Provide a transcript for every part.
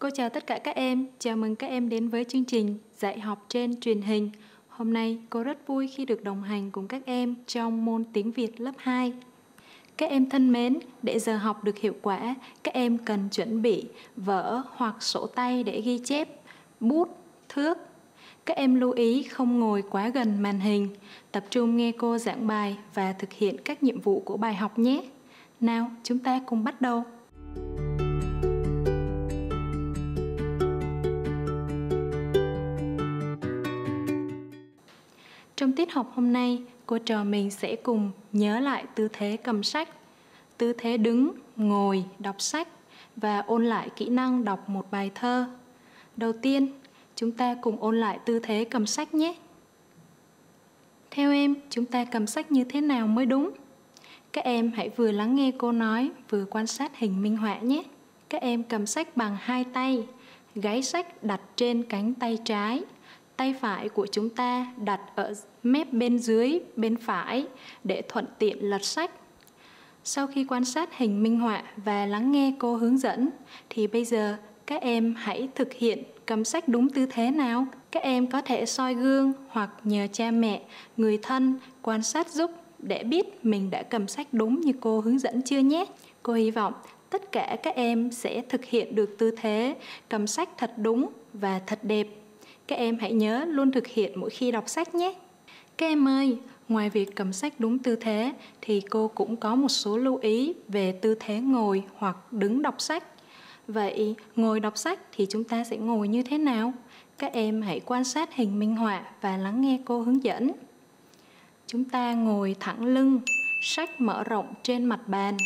Cô chào tất cả các em, chào mừng các em đến với chương trình dạy học trên truyền hình. Hôm nay cô rất vui khi được đồng hành cùng các em trong môn tiếng Việt lớp 2. Các em thân mến, để giờ học được hiệu quả, các em cần chuẩn bị vở hoặc sổ tay để ghi chép, bút, thước. Các em lưu ý không ngồi quá gần màn hình, tập trung nghe cô giảng bài và thực hiện các nhiệm vụ của bài học nhé. Nào, chúng ta cùng bắt đầu. Trong tiết học hôm nay, cô trò mình sẽ cùng nhớ lại tư thế cầm sách, tư thế đứng, ngồi, đọc sách và ôn lại kỹ năng đọc một bài thơ. Đầu tiên, chúng ta cùng ôn lại tư thế cầm sách nhé. Theo em, chúng ta cầm sách như thế nào mới đúng? Các em hãy vừa lắng nghe cô nói, vừa quan sát hình minh họa nhé. Các em cầm sách bằng hai tay, gáy sách đặt trên cánh tay trái. Tay phải của chúng ta đặt ở mép bên dưới, bên phải để thuận tiện lật sách. Sau khi quan sát hình minh họa và lắng nghe cô hướng dẫn, thì bây giờ các em hãy thực hiện cầm sách đúng tư thế nào. Các em có thể soi gương hoặc nhờ cha mẹ, người thân quan sát giúp để biết mình đã cầm sách đúng như cô hướng dẫn chưa nhé. Cô hy vọng tất cả các em sẽ thực hiện được tư thế cầm sách thật đúng và thật đẹp. Các em hãy nhớ luôn thực hiện mỗi khi đọc sách nhé. Các em ơi, ngoài việc cầm sách đúng tư thế thì cô cũng có một số lưu ý về tư thế ngồi hoặc đứng đọc sách. Vậy ngồi đọc sách thì chúng ta sẽ ngồi như thế nào? Các em hãy quan sát hình minh họa và lắng nghe cô hướng dẫn. Chúng ta ngồi thẳng lưng, sách mở rộng trên mặt bàn,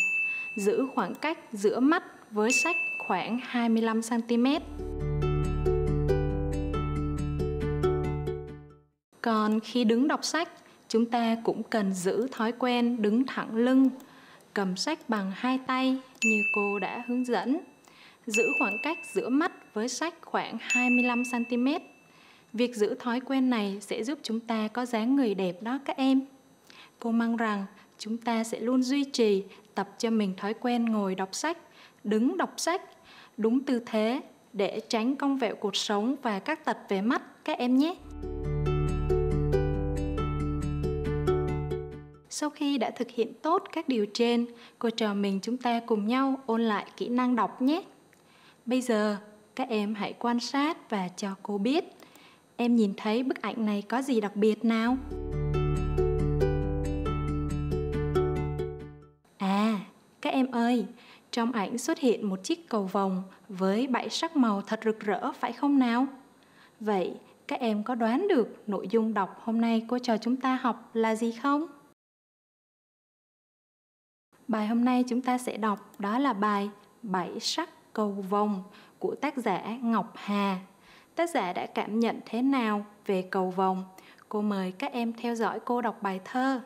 giữ khoảng cách giữa mắt với sách khoảng 25 cm. Còn khi đứng đọc sách, chúng ta cũng cần giữ thói quen đứng thẳng lưng, cầm sách bằng hai tay như cô đã hướng dẫn, giữ khoảng cách giữa mắt với sách khoảng 25 cm. Việc giữ thói quen này sẽ giúp chúng ta có dáng người đẹp đó các em. Cô mong rằng chúng ta sẽ luôn duy trì tập cho mình thói quen ngồi đọc sách, đứng đọc sách, đúng tư thế để tránh cong vẹo cột sống và các tật về mắt các em nhé. Sau khi đã thực hiện tốt các điều trên, cô trò mình chúng ta cùng nhau ôn lại kỹ năng đọc nhé. Bây giờ, các em hãy quan sát và cho cô biết. Em nhìn thấy bức ảnh này có gì đặc biệt nào? À, các em ơi, trong ảnh xuất hiện một chiếc cầu vồng với 7 sắc màu thật rực rỡ phải không nào? Vậy, các em có đoán được nội dung đọc hôm nay cô trò chúng ta học là gì không? Bài hôm nay chúng ta sẽ đọc đó là bài 7 sắc cầu vồng của tác giả Ngọc Hà. Tác giả đã cảm nhận thế nào về cầu vồng? Cô mời các em theo dõi cô đọc bài thơ.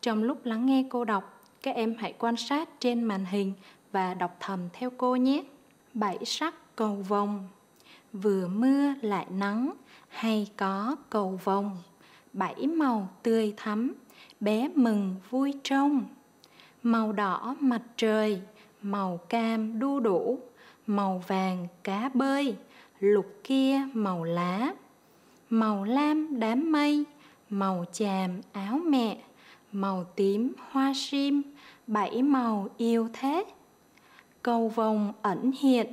Trong lúc lắng nghe cô đọc, các em hãy quan sát trên màn hình và đọc thầm theo cô nhé. 7 sắc cầu vồng. Vừa mưa lại nắng, hay có cầu vồng. 7 màu tươi thắm, bé mừng vui trông. Màu đỏ mặt trời, màu cam đu đủ, màu vàng cá bơi, lục kia màu lá. Màu lam đám mây, màu chàm áo mẹ, màu tím hoa sim, 7 màu yêu thế. Cầu vồng ẩn hiện,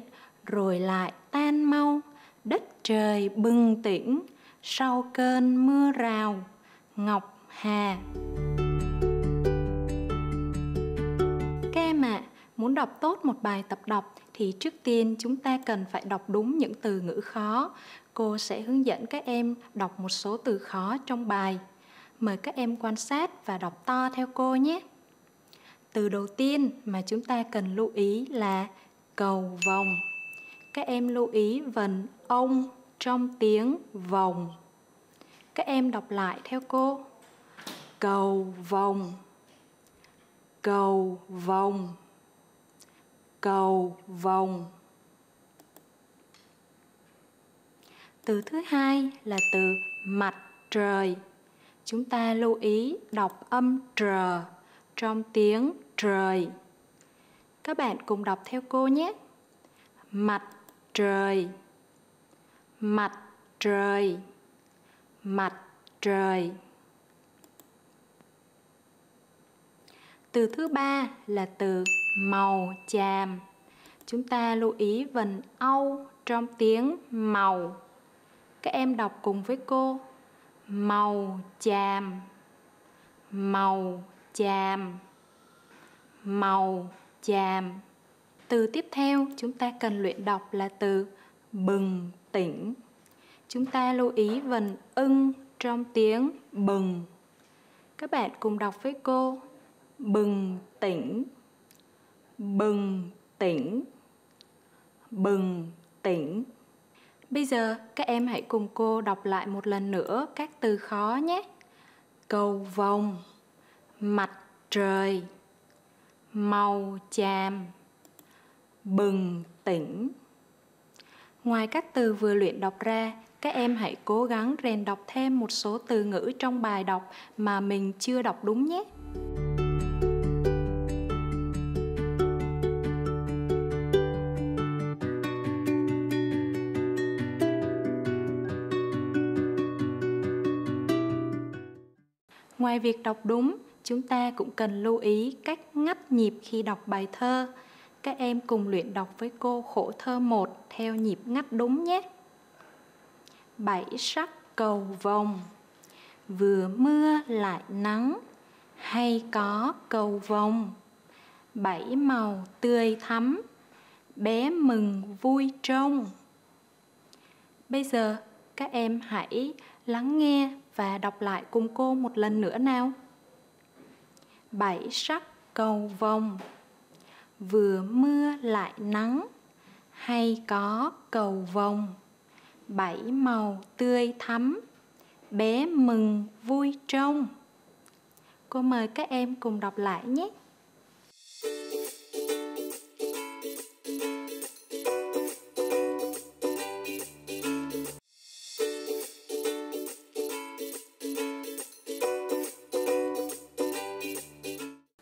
rồi lại tan mau, đất trời bừng tỉnh, sau cơn mưa rào. Ngọc Hà. Muốn đọc tốt một bài tập đọc thì trước tiên chúng ta cần phải đọc đúng những từ ngữ khó. Cô sẽ hướng dẫn các em đọc một số từ khó trong bài. Mời các em quan sát và đọc to theo cô nhé. Từ đầu tiên mà chúng ta cần lưu ý là cầu vồng. Các em lưu ý vần ông trong tiếng vồng. Các em đọc lại theo cô. Cầu vồng. Cầu vồng. Cầu vồng. Từ thứ hai là từ mặt trời. Chúng ta lưu ý đọc âm trờ trong tiếng trời. Các bạn cùng đọc theo cô nhé. Mặt trời, mặt trời, mặt trời. Từ thứ ba là từ màu chàm. Chúng ta lưu ý vần âu trong tiếng màu. Các em đọc cùng với cô. Màu chàm, màu chàm, màu chàm. Từ tiếp theo chúng ta cần luyện đọc là từ bừng tỉnh. Chúng ta lưu ý vần ưng trong tiếng bừng. Các bạn cùng đọc với cô. Bừng tỉnh, bừng tỉnh, bừng tỉnh. Bây giờ các em hãy cùng cô đọc lại một lần nữa các từ khó nhé. Cầu vồng, mặt trời, màu chàm, bừng tỉnh. Ngoài các từ vừa luyện đọc ra, các em hãy cố gắng rèn đọc thêm một số từ ngữ trong bài đọc mà mình chưa đọc đúng nhé. Ngoài việc đọc đúng, chúng ta cũng cần lưu ý cách ngắt nhịp khi đọc bài thơ. Các em cùng luyện đọc với cô khổ thơ 1 theo nhịp ngắt đúng nhé. Bảy sắc cầu vồng, vừa mưa lại nắng, hay có cầu vồng. Bảy màu tươi thắm, bé mừng vui trông. Bây giờ các em hãy lắng nghe và đọc lại cùng cô một lần nữa nào. Bảy sắc cầu vồng, vừa mưa lại nắng, hay có cầu vồng. Bảy màu tươi thắm, bé mừng vui trông. Cô mời các em cùng đọc lại nhé.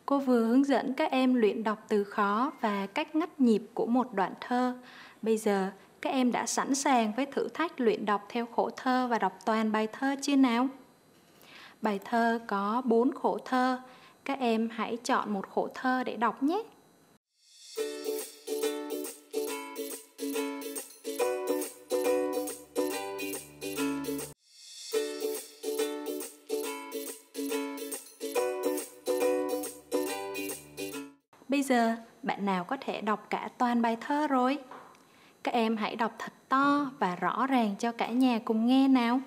Cô vừa hướng dẫn các em luyện đọc từ khó và cách ngắt nhịp của một đoạn thơ. Bây giờ, các em đã sẵn sàng với thử thách luyện đọc theo khổ thơ và đọc toàn bài thơ chưa nào? Bài thơ có 4 khổ thơ. Các em hãy chọn một khổ thơ để đọc nhé. Bây giờ, bạn nào có thể đọc cả toàn bài thơ rồi? Các em hãy đọc thật to và rõ ràng cho cả nhà cùng nghe nào.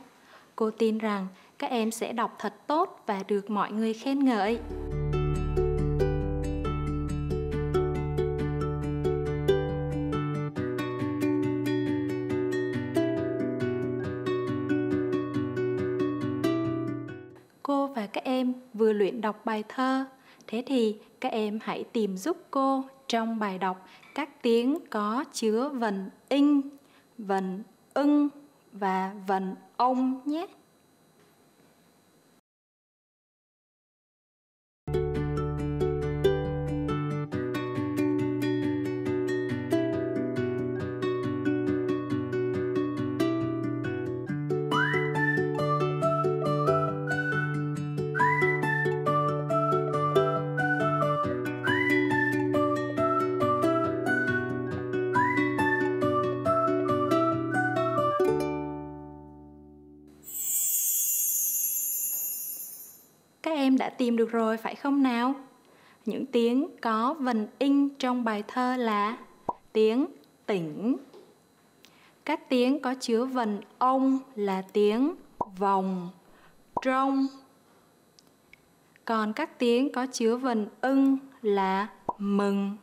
Cô tin rằng các em sẽ đọc thật tốt và được mọi người khen ngợi. Cô và các em vừa luyện đọc bài thơ. Thế thì các em hãy tìm giúp cô trong bài đọc các tiếng có chứa vần inh, vần ưng và vần ông nhé. Đã tìm được rồi phải không nào? Những tiếng có vần inh trong bài thơ là tiếng tỉnh. Các tiếng có chứa vần ông là tiếng vòng, trông. Còn các tiếng có chứa vần ưng là mừng,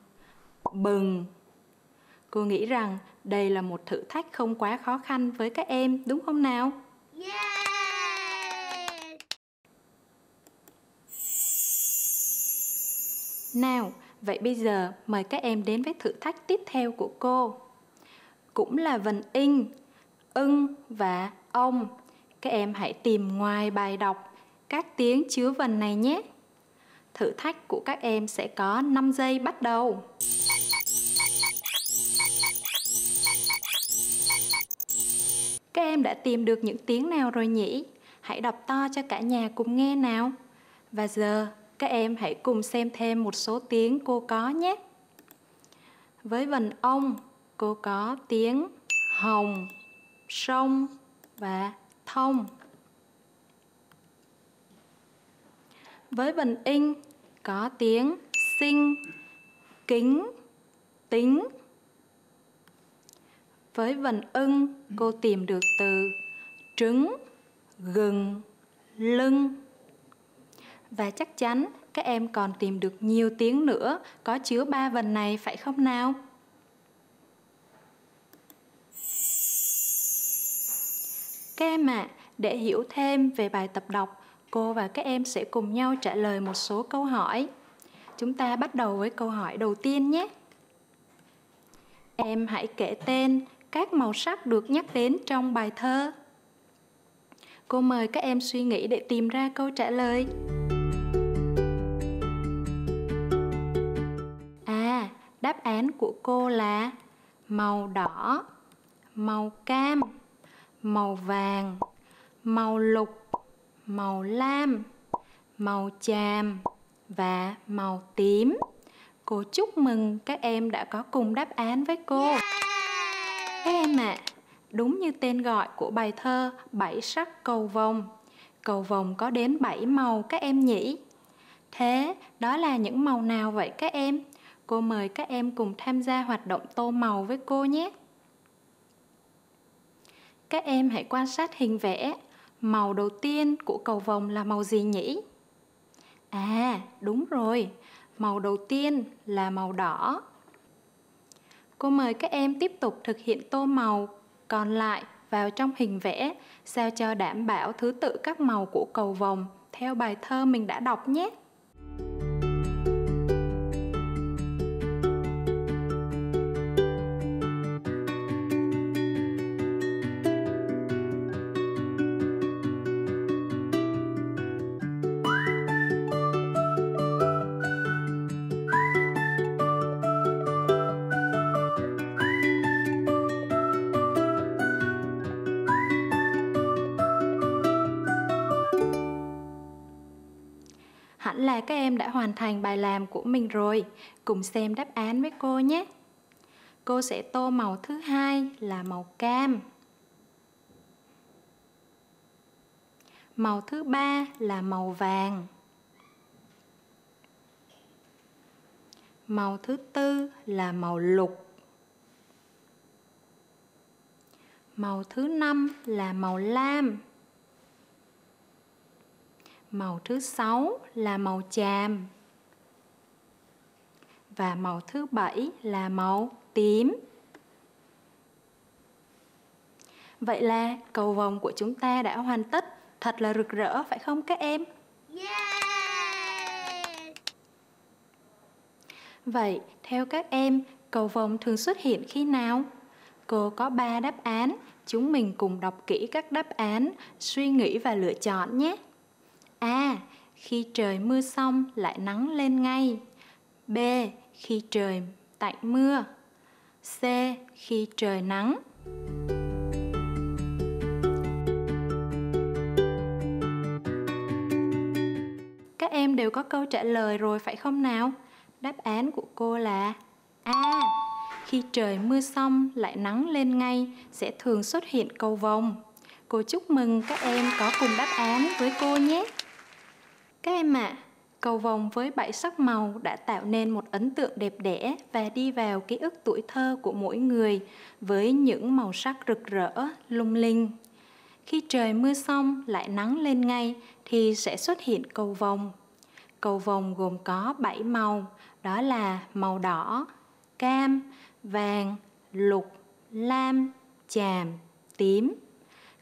bừng. Cô nghĩ rằng đây là một thử thách không quá khó khăn với các em, đúng không nào? Yeah! Nào, vậy bây giờ mời các em đến với thử thách tiếp theo của cô. Cũng là vần inh, ưng và ông. Các em hãy tìm ngoài bài đọc các tiếng chứa vần này nhé. Thử thách của các em sẽ có 5 giây bắt đầu. em đã tìm được những tiếng nào rồi nhỉ? Hãy đọc to cho cả nhà cùng nghe nào. Và giờ các em hãy cùng xem thêm một số tiếng cô có nhé. Với vần ông, cô có tiếng hồng, sông và thông. Với vần inh có tiếng sinh, kính, tính. Với vần ưng, cô tìm được từ trứng, gừng, lưng. Và chắc chắn các em còn tìm được nhiều tiếng nữa có chứa ba vần này phải không nào? Các em ạ, để hiểu thêm về bài tập đọc, cô và các em sẽ cùng nhau trả lời một số câu hỏi. Chúng ta bắt đầu với câu hỏi đầu tiên nhé. Em hãy kể tên các màu sắc được nhắc đến trong bài thơ. Cô mời các em suy nghĩ để tìm ra câu trả lời. À, đáp án của cô là màu đỏ, màu cam, màu vàng, màu lục, màu lam, màu chàm và màu tím. Cô chúc mừng các em đã có cùng đáp án với cô. Các em ạ, đúng như tên gọi của bài thơ Bảy Sắc Cầu Vồng. Cầu vồng có đến 7 màu các em nhỉ? Thế đó là những màu nào vậy các em? Cô mời các em cùng tham gia hoạt động tô màu với cô nhé. Các em hãy quan sát hình vẽ. Màu đầu tiên của cầu vồng là màu gì nhỉ? À, đúng rồi. Màu đầu tiên là màu đỏ. Cô mời các em tiếp tục thực hiện tô màu còn lại vào trong hình vẽ sao cho đảm bảo thứ tự các màu của cầu vồng theo bài thơ mình đã đọc nhé. Là các em đã hoàn thành bài làm của mình rồi. Cùng xem đáp án với cô nhé. Cô sẽ tô màu thứ hai là màu cam. Màu thứ ba là màu vàng. Màu thứ tư là màu lục. Màu thứ năm là màu lam. Màu thứ 6 là màu chàm. Và màu thứ 7 là màu tím. Vậy là cầu vồng của chúng ta đã hoàn tất. Thật là rực rỡ phải không các em? Yeah! Vậy theo các em, cầu vồng thường xuất hiện khi nào? Cô có 3 đáp án. Chúng mình cùng đọc kỹ các đáp án, suy nghĩ và lựa chọn nhé. A. Khi trời mưa xong lại nắng lên ngay. B. Khi trời tạnh mưa. C. Khi trời nắng. Các em đều có câu trả lời rồi phải không nào? Đáp án của cô là A. Khi trời mưa xong lại nắng lên ngay sẽ thường xuất hiện cầu vồng. Cô chúc mừng các em có cùng đáp án với cô nhé. Các em ạ, cầu vồng với 7 sắc màu đã tạo nên một ấn tượng đẹp đẽ và đi vào ký ức tuổi thơ của mỗi người với những màu sắc rực rỡ, lung linh. Khi trời mưa xong lại nắng lên ngay thì sẽ xuất hiện cầu vồng. Cầu vồng gồm có 7 màu, đó là màu đỏ, cam, vàng, lục, lam, chàm, tím.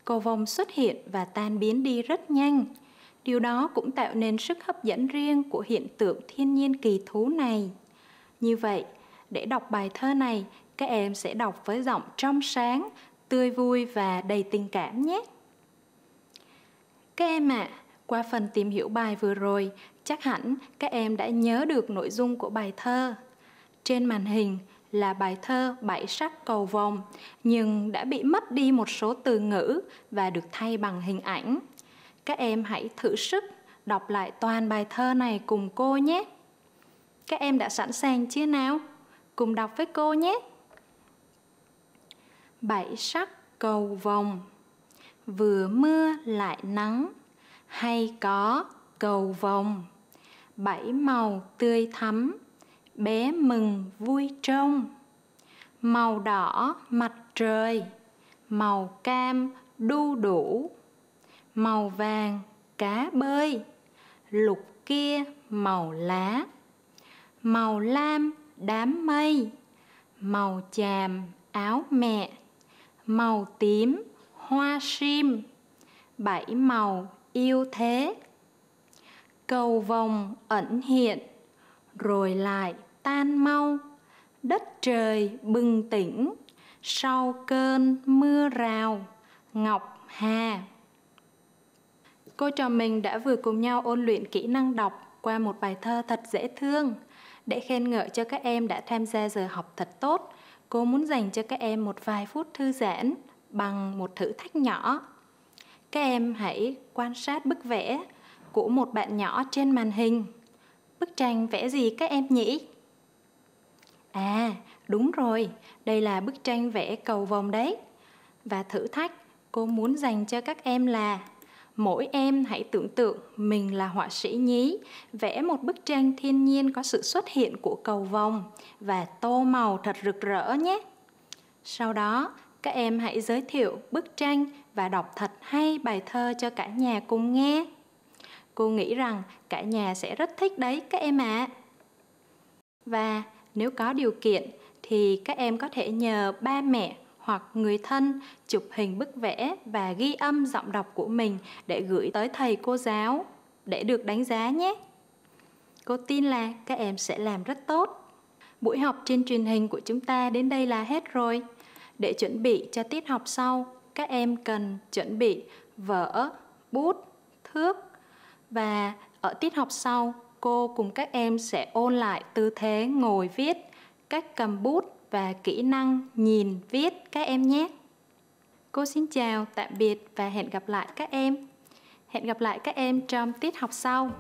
Cầu vồng xuất hiện và tan biến đi rất nhanh. Điều đó cũng tạo nên sức hấp dẫn riêng của hiện tượng thiên nhiên kỳ thú này. Như vậy, để đọc bài thơ này, các em sẽ đọc với giọng trong sáng, tươi vui và đầy tình cảm nhé. Các em ạ, qua phần tìm hiểu bài vừa rồi, chắc hẳn các em đã nhớ được nội dung của bài thơ. Trên màn hình là bài thơ Bảy Sắc Cầu Vồng, nhưng đã bị mất đi một số từ ngữ và được thay bằng hình ảnh. Các em hãy thử sức đọc lại toàn bài thơ này cùng cô nhé. Các em đã sẵn sàng chưa nào? Cùng đọc với cô nhé. Bảy sắc cầu vồng, vừa mưa lại nắng, hay có cầu vồng. Bảy màu tươi thắm, bé mừng vui trông. Màu đỏ mặt trời, màu cam đu đủ, màu vàng cá bơi, lục kia màu lá, màu lam đám mây, màu chàm áo mẹ, màu tím hoa sim. Bảy màu yêu thế, cầu vồng ẩn hiện, rồi lại tan mau. Đất trời bừng tỉnh, sau cơn mưa rào. Ngọc Hà. Cô trò mình đã vừa cùng nhau ôn luyện kỹ năng đọc qua một bài thơ thật dễ thương. Để khen ngợi cho các em đã tham gia giờ học thật tốt, cô muốn dành cho các em một vài phút thư giãn bằng một thử thách nhỏ. Các em hãy quan sát bức vẽ của một bạn nhỏ trên màn hình. Bức tranh vẽ gì các em nhỉ? À, đúng rồi, đây là bức tranh vẽ cầu vồng đấy. Và thử thách cô muốn dành cho các em là: mỗi em hãy tưởng tượng mình là họa sĩ nhí, vẽ một bức tranh thiên nhiên có sự xuất hiện của cầu vồng và tô màu thật rực rỡ nhé. Sau đó, các em hãy giới thiệu bức tranh và đọc thật hay bài thơ cho cả nhà cùng nghe. Cô nghĩ rằng cả nhà sẽ rất thích đấy các em ạ. Và nếu có điều kiện thì các em có thể nhờ ba mẹ hoặc người thân chụp hình bức vẽ và ghi âm giọng đọc của mình để gửi tới thầy cô giáo để được đánh giá nhé. Cô tin là các em sẽ làm rất tốt. Buổi học trên truyền hình của chúng ta đến đây là hết rồi. Để chuẩn bị cho tiết học sau, các em cần chuẩn bị vở, bút, thước. Và ở tiết học sau, cô cùng các em sẽ ôn lại tư thế ngồi viết, cách cầm bút và kỹ năng nhìn viết các em nhé. Cô xin chào, tạm biệt và hẹn gặp lại các em. Hẹn gặp lại các em trong tiết học sau.